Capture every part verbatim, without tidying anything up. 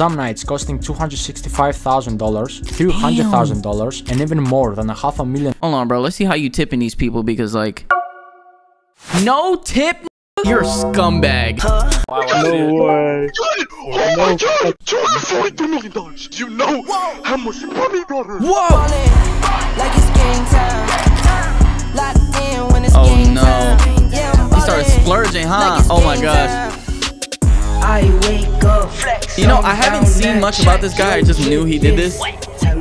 some nights costing two hundred sixty-five thousand dollars, three hundred thousand dollars, and even more than a half a million. Hold on, bro. Let's see how you tipping these people, because like, no tip. You're a scumbag. Huh? Wow, no way. Oh my god! two hundred forty-three million dollars! Do you know Whoa. how much money got her? Whoa! Like it's game time. Locked in when it's oh game no. Time. Yeah, he started splurging, huh? Like oh my gosh. I wake up. Flex, you know, I haven't seen much about this guy. I just knew he did this.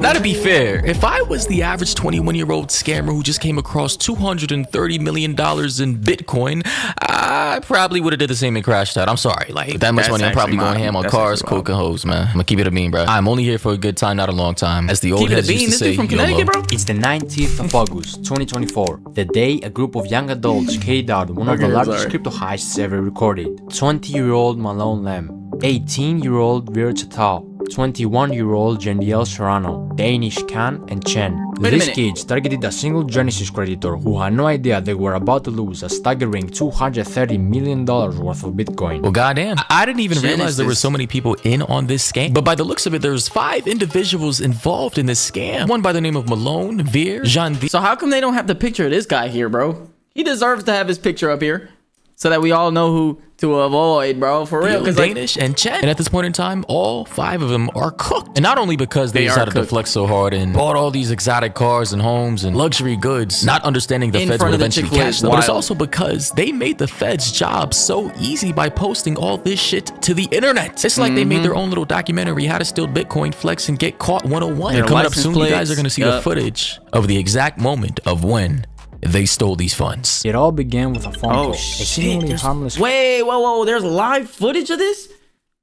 Now to be fair, if I was the average twenty-one-year-old scammer who just came across two hundred thirty million dollars in Bitcoin, I probably would have did the same and crashed out. I'm sorry. Like, that much money, I'm probably going ham on cars, coke, and hoes, man. I'm gonna keep it a bean, bro. I'm only here for a good time, not a long time. As the old heads used to say, YOLO. It's the nineteenth of August, twenty twenty-four, the day a group of young adults carried out one of the largest crypto heists ever recorded. twenty-year-old Malone Lam, eighteen-year-old Veer Chetal, twenty-one-year-old Daniel Serrano, Danish Khan, and Chen. These kids targeted a single Genesis creditor who had no idea they were about to lose a staggering two hundred thirty million dollars worth of Bitcoin. Well, goddamn. I, I didn't even Genesis. realize there were so many people in on this scam. But by the looks of it, there's five individuals involved in this scam. One by the name of Malone, Veer, Jean D. So how come they don't have the picture of this guy here, bro? He deserves to have his picture up here, so that we all know who to avoid, bro, for real. Because Danish like, and Chen. And at this point in time, all five of them are cooked. And not only because they, they decided to flex so hard and bought all these exotic cars and homes and luxury goods, not understanding the in feds would eventually catch them. Wild. But it's also because they made the feds' job so easy by posting all this shit to the internet. It's like mm-hmm. they made their own little documentary, How to Steal Bitcoin, Flex, and Get Caught one oh one. And coming up soon, plates. you guys are going to see yep. the footage of the exact moment of when they stole these funds. It all began with a phone oh, call. Shit, harmless. Wait, whoa, whoa, there's live footage of this?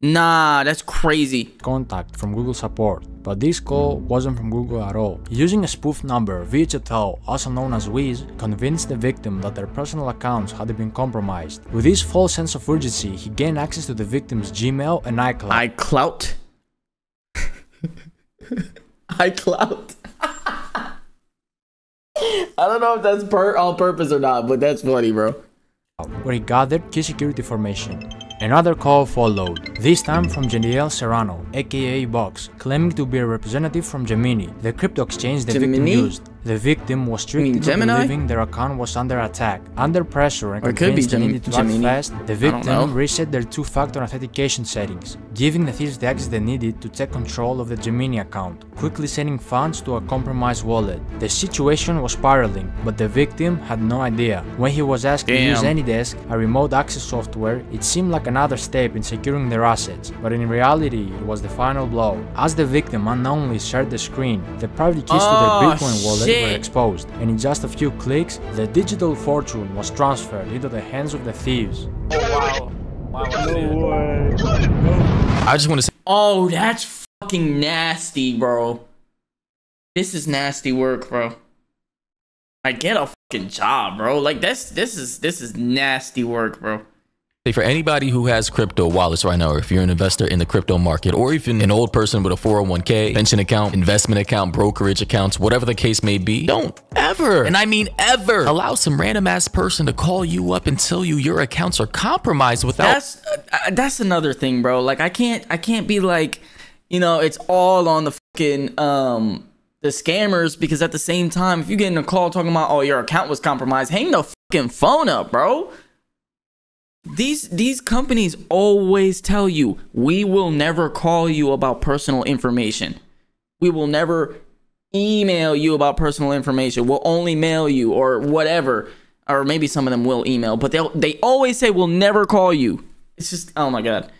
Nah, that's crazy. Contact from Google support, but this call wasn't from Google at all. Using a spoof number, Veer Chetal, also known as Wiz, convinced the victim that their personal accounts had been compromised. With this false sense of urgency, he gained access to the victim's Gmail and iCloud. iCloud? iCloud? I don't know if that's per all purpose or not, but that's funny, bro. Where he gathered key security information. Another call followed, this time from Daniel Serrano, aka Box, claiming to be a representative from Gemini, the crypto exchange the Gemini? victim used. The victim was tricked into believing their account was under attack. Under pressure and convinced they needed to act fast, the victim reset their two-factor authentication settings, giving the thieves the access they needed to take control of the Gemini account, quickly sending funds to a compromised wallet. The situation was spiraling, but the victim had no idea. When he was asked Damn. to use AnyDesk, a remote access software, it seemed like another step in securing their assets, but in reality, it was the final blow. As the victim unknowingly shared the screen, the private keys oh, to their Bitcoin wallet shit. were exposed, and in just a few clicks, the digital fortune was transferred into the hands of the thieves. Oh, wow. Wow, I just want to say, oh, that's fucking nasty, bro. This is nasty work, bro. I get a fucking job, bro. Like this, this is this is nasty work, bro. For anybody who has crypto wallets right now, or if you're an investor in the crypto market, or even an old person with a four oh one K, pension account, investment account, brokerage accounts, whatever the case may be, don't ever, and I mean ever, allow some random ass person to call you up and tell you your accounts are compromised without. That's uh, that's another thing, bro. Like I can't I can't be like, you know, it's all on the fucking um the scammers, because at the same time, if you're getting a call talking about, oh, your account was compromised, hang the fucking phone up, bro. These these companies always tell you, we will never call you about personal information. We will never email you about personal information. We'll only mail you or whatever. Or maybe some of them will email, but they they always say we'll never call you. It's just, oh my God.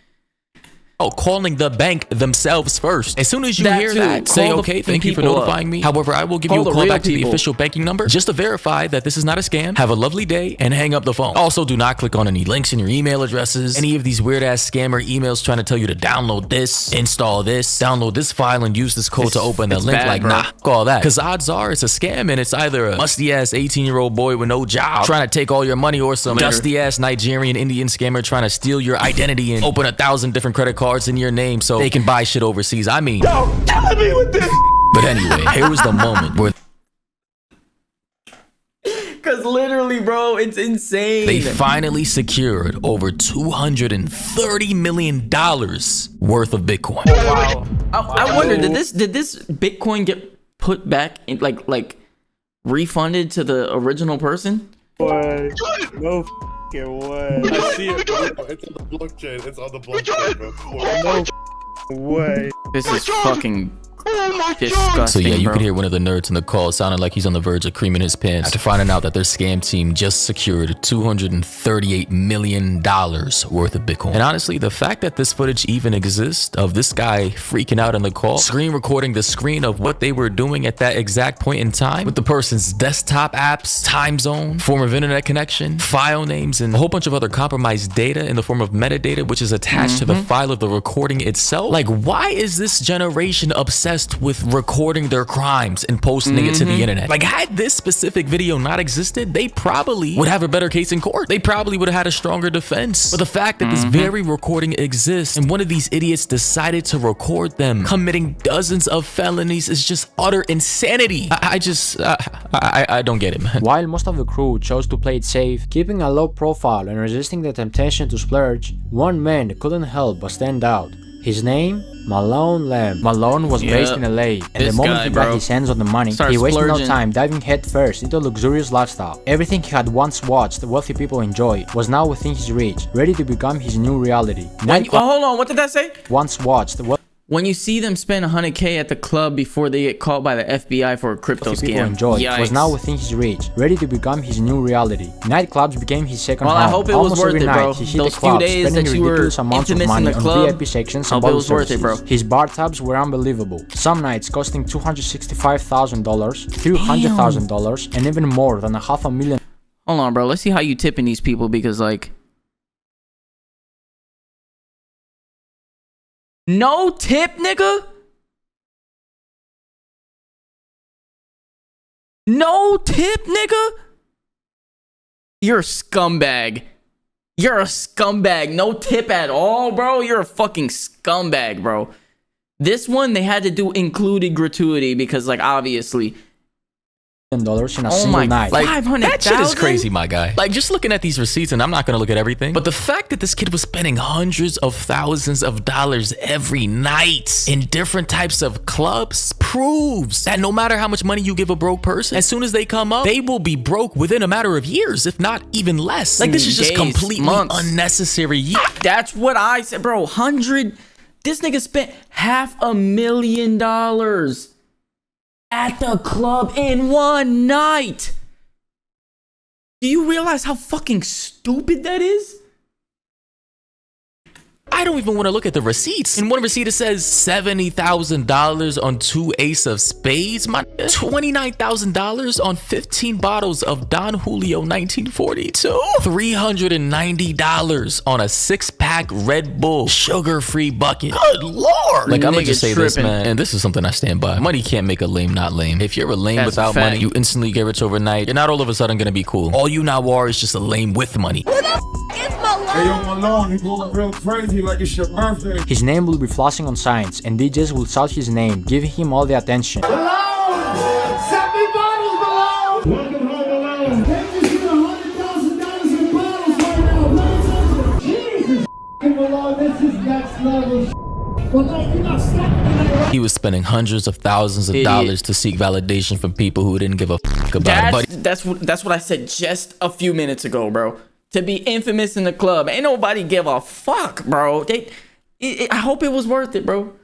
Oh, calling the bank themselves first. As soon as you that hear too, that, say, okay, thank you for notifying up. me. However, I will give call you a call back people. to the official banking number just to verify that this is not a scam. Have a lovely day and hang up the phone. Also, do not click on any links in your email addresses. Any of these weird ass scammer emails trying to tell you to download this, install this, download this file and use this code it's, to open the link. Bad, like, bro. nah, fuck all that. Because odds are it's a scam and it's either a musty ass eighteen-year-old boy with no job trying to take all your money, or some dusty ass Nigerian Indian scammer trying to steal your identity and open a thousand different credit cards in your name so they can buy shit overseas. I mean, don't tell me with this. But anyway, here was the moment where, because Because literally, bro, it's insane. They finally secured over two hundred thirty million dollars worth of Bitcoin. Wow. I, I wonder, did this did this Bitcoin get put back in, like like refunded to the original person? Boy, no fucking way. I see it. It's on the blockchain. It's on the blockchain, bro. Oh, no way. This is fucking oh disgusting. So yeah, you bro. could hear one of the nerds in the call sounding like he's on the verge of creaming his pants after finding out that their scam team just secured two hundred thirty-eight million dollars worth of Bitcoin. And honestly, the fact that this footage even exists of this guy freaking out in the call, screen recording the screen of what they were doing at that exact point in time with the person's desktop apps, time zone, form of internet connection, file names, and a whole bunch of other compromised data in the form of metadata, which is attached mm-hmm. to the file of the recording itself. Like, why is this generation obsessed with recording their crimes and posting mm-hmm. it to the internet? Like, had this specific video not existed, they probably would have a better case in court. They probably would have had a stronger defense. But the fact that mm-hmm. this very recording exists and one of these idiots decided to record them committing dozens of felonies is just utter insanity. I, I just, I, I, I don't get it, man. While most of the crew chose to play it safe, keeping a low profile and resisting the temptation to splurge, one man couldn't help but stand out. His name? Malone Lam. Malone was yep. based in L A, and this the moment guy, he got his hands on the money, Starts he wasted splurging. no time diving headfirst into a luxurious lifestyle. Everything he had once watched wealthy people enjoy was now within his reach, ready to become his new reality. When you, oh, hold on, what did that say? Once watched. When you see them spend one hundred K at the club before they get caught by the F B I for a crypto scam. People enjoyed Yikes. was now within his reach, ready to become his new reality. Nightclubs became his second home. Well, I hope it was Almost worth it, night, bro. He Those few days that you were intimate in the club, V I P sections and hope it was services. worth it, bro. His bar tabs were unbelievable. Some nights costing two hundred sixty-five thousand dollars, three hundred thousand dollars, and even more than a half a million. Hold on, bro. Let's see how you tipping these people, because, like... No tip, nigga? No tip, nigga? You're a scumbag. You're a scumbag. No tip at all, bro. You're a fucking scumbag, bro. This one, they had to do included gratuity because, like, obviously... dollars in a oh single my, night. Like, that shit is crazy, my guy. Like, just looking at these receipts, and I'm not gonna look at everything, but the fact that this kid was spending hundreds of thousands of dollars every night in different types of clubs proves that no matter how much money you give a broke person, as soon as they come up, they will be broke within a matter of years, if not even less. Like, this is just Days, completely months. unnecessary. That's what I said, bro. Hundred. This nigga spent half a million dollars at the club in one night. Do you realize how fucking stupid that is? I don't even want to look at the receipts. In one receipt, it says seventy thousand dollars on two ace of spades, my twenty-nine thousand dollars on fifteen bottles of Don Julio nineteen forty-two, three hundred ninety dollars on a six-pack Red Bull sugar-free bucket. Good lord! Like, I'm going to just say tripping. this, man, and this is something I stand by. Money can't make a lame not lame. If you're a lame That's without a money, you instantly get rich overnight. You're not all of a sudden going to be cool. All you now are is just a lame with money. Who the f*** is Malone? Hey, yo, Malone, he's going real crazy. Like, it's your birthday. His name will be flashing on signs, and D Js will shout his name, giving him all the attention. Malone! Send me bottles, Malone! Welcome home, Malone! Take this one hundred thousand dollars in bottles right now! Jesus f***ing Malone, this is next level. He was spending hundreds of thousands of Idiot. dollars to seek validation from people who didn't give a f*** about that's, it. But that's, what, that's what I said just a few minutes ago, bro. To be infamous in the club. Ain't nobody give a fuck, bro. They, it, it, I hope it was worth it, bro.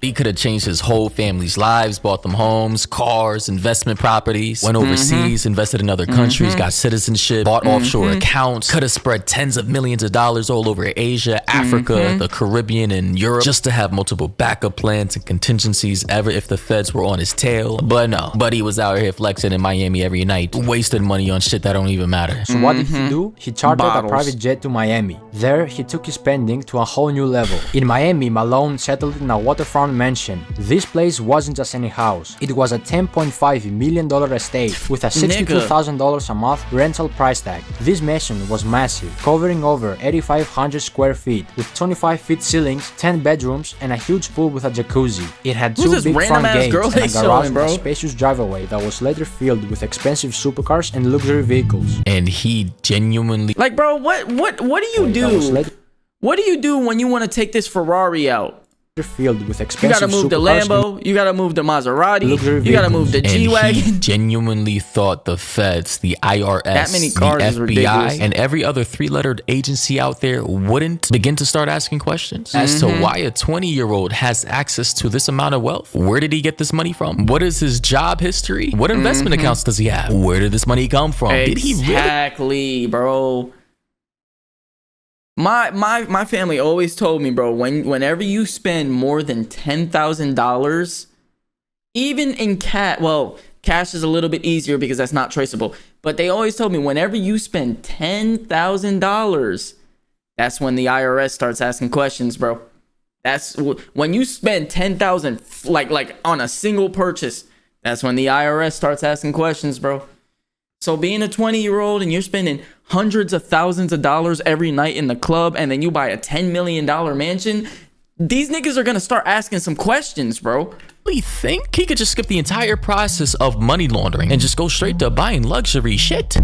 He could have changed his whole family's lives, bought them homes, cars, investment properties, went overseas, mm-hmm. invested in other countries, mm-hmm. got citizenship, bought mm-hmm. offshore accounts, could have spread tens of millions of dollars all over Asia, Africa, mm-hmm. the Caribbean, and Europe, just to have multiple backup plans and contingencies ever if the feds were on his tail. But no, buddy was out here flexing in Miami every night, wasting money on shit that don't even matter. So what did he do? He chartered Bottles. a private jet to Miami. There, he took his spending to a whole new level. In Miami, Malone settled in a waterfront one mention, this place wasn't just any house. It was a ten point five million dollar estate with a sixty-two thousand dollars a month rental price tag. This mansion was massive, covering over eighty-five hundred square feet, with twenty-five feet ceilings, ten bedrooms, and a huge pool with a jacuzzi. It had two big front gates and a garage with a spacious driveway that was later filled with expensive supercars and luxury vehicles. And he genuinely... Like, bro, what, what, what do you do? What do you do when you want to take this Ferrari out? Filled with expensive you gotta move the Lambo, you gotta move the Maserati, you gotta move the G-Wagon. Genuinely thought the feds, the I R S, that many cars, the F B I, ridiculous, and every other three-lettered agency out there wouldn't begin to start asking questions as mm-hmm. to why a twenty-year-old has access to this amount of wealth. Where did he get this money from? What is his job history? What investment mm-hmm. accounts does he have? Where did this money come from? Exactly, did he Exactly, bro. My my my family always told me, bro, when whenever you spend more than ten thousand dollars, even in cash, well, cash is a little bit easier because that's not traceable. But they always told me whenever you spend ten thousand dollars, that's when the I R S starts asking questions, bro. That's when you spend ten thousand, like like on a single purchase. That's when the I R S starts asking questions, bro. So being a twenty-year-old and you're spending hundreds of thousands of dollars every night in the club, and then you buy a ten million dollar mansion, these niggas are going to start asking some questions, bro. We think he could just skip the entire process of money laundering and just go straight to buying luxury shit.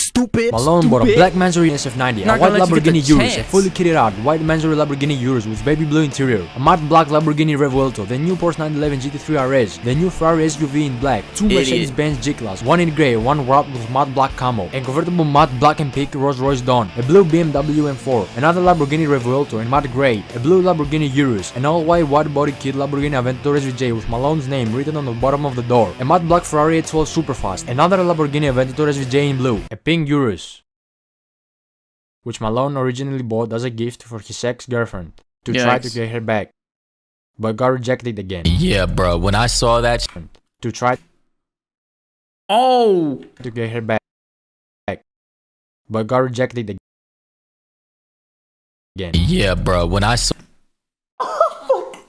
Stupid. Malone stupid. bought a black Mansory S F ninety, a white Lamborghini Urus, a fully kitted out white Mansory Lamborghini Urus with baby blue interior, a matte black Lamborghini Revuelto, the new Porsche nine eleven G T three R S, the new Ferrari S U V in black, two Mercedes-Benz G-Class, one in grey, one wrapped with matte black camo, a convertible matte black and pink Rolls Royce Dawn, a blue B M W M four, another Lamborghini Revuelto in matte grey, a blue Lamborghini Urus, an all-white wide-body kit Lamborghini Aventador S V J with Malone's name written on the bottom of the door, a matte black Ferrari eight twelve Superfast, another Lamborghini Aventador S V J in blue, a pink Urus, which Malone originally bought as a gift for his ex-girlfriend to Yikes. try to get her back, but got rejected again. Yeah, bro, when I saw that to try oh to get her back, but got rejected again. Yeah, bro, when I saw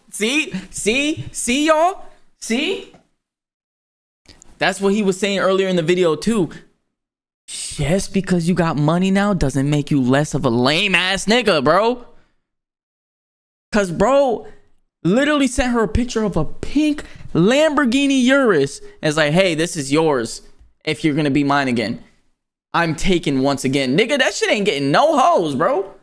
see see see y'all see that's what he was saying earlier in the video too. Just because you got money now doesn't make you less of a lame ass nigga, bro. Cause bro literally sent her a picture of a pink Lamborghini Urus as like, hey, this is yours if you're gonna be mine again. I'm taken once again. Nigga, that shit ain't getting no hoes, bro.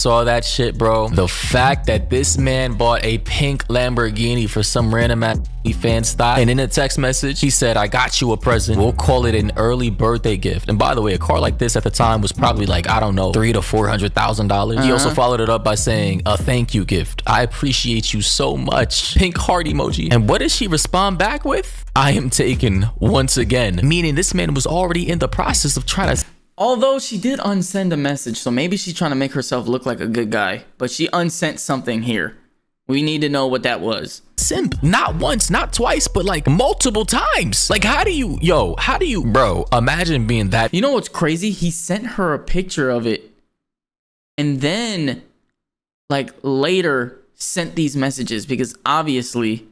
Saw that shit, bro. The fact that this man bought a pink Lamborghini for some random ass fan style, and in a text message he said, I got you a present, we'll call it an early birthday gift. And by the way, a car like this at the time was probably like, I don't know, three to four hundred thousand dollars. He also followed it up by saying, a thank you gift, I appreciate you so much, pink heart emoji. And what did she respond back with? I am taken once again, meaning this man was already in the process of trying to... Although she did unsend a message, so maybe she's trying to make herself look like a good guy, but she unsent something here. We need to know what that was. Simp, not once, not twice, but like multiple times. Like, how do you, yo, how do you, bro, imagine being that. You know what's crazy? He sent her a picture of it and then like later sent these messages because obviously...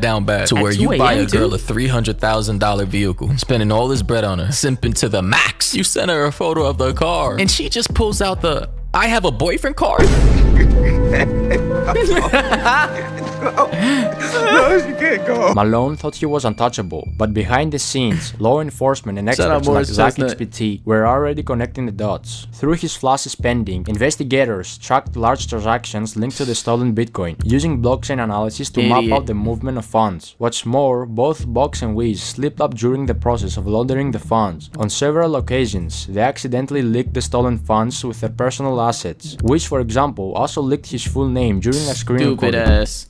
down bad to where you buy a girl a three hundred thousand dollar vehicle, spending all this bread on her, simping to the max. You sent her a photo of the car and she just pulls out the I have a boyfriend card. No, no, she can't go. Malone thought he was untouchable, but behind the scenes, law enforcement and experts like Zach X P T were already connecting the dots. Through his flashy spending, investigators tracked large transactions linked to the stolen Bitcoin, using blockchain analysis to Idiot. map out the movement of funds. What's more, both Box and Wiz slipped up during the process of laundering the funds. On several occasions, they accidentally leaked the stolen funds with their personal assets. Wiz, for example, also leaked his full name during a screen recording. Stupid ass.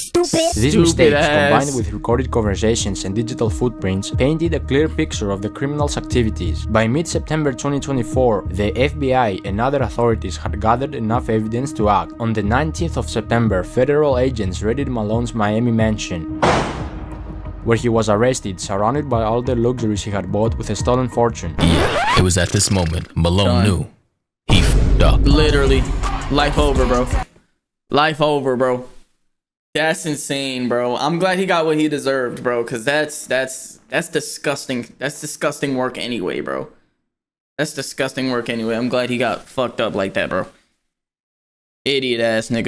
Stupid. These mistakes, combined with recorded conversations and digital footprints, painted a clear picture of the criminal's activities. By mid-September twenty twenty-four, the F B I and other authorities had gathered enough evidence to act. On the nineteenth of September, federal agents raided Malone's Miami mansion, where he was arrested, surrounded by all the luxuries he had bought with a stolen fortune. Yeah, it was at this moment Malone Done. knew he f***ed up. Literally. Life over, bro. Life over, bro. That's insane, bro. I'm glad he got what he deserved, bro, because that's that's that's disgusting. That's disgusting work anyway, bro. That's disgusting work anyway. I'm glad he got fucked up like that, bro. Idiot ass nigga.